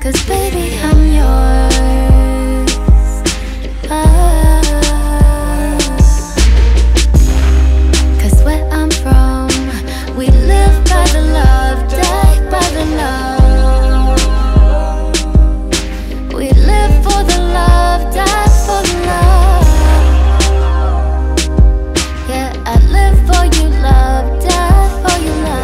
'Cause baby, I'm yours. Oh. 'Cause where I'm from, we live by the love, die by the love. We live for the love, die for the love. Yeah, I live for your love, die for your love.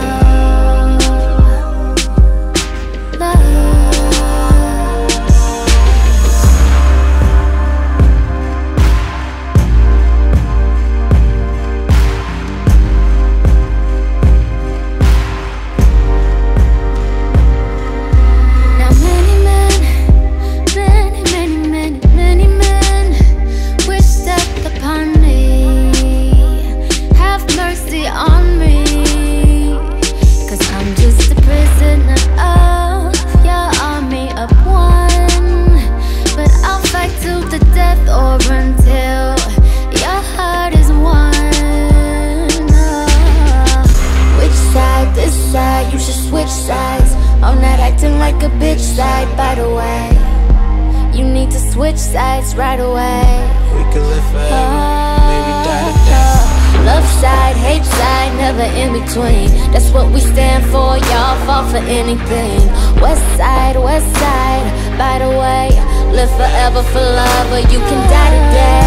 Forever for love, or you can die today.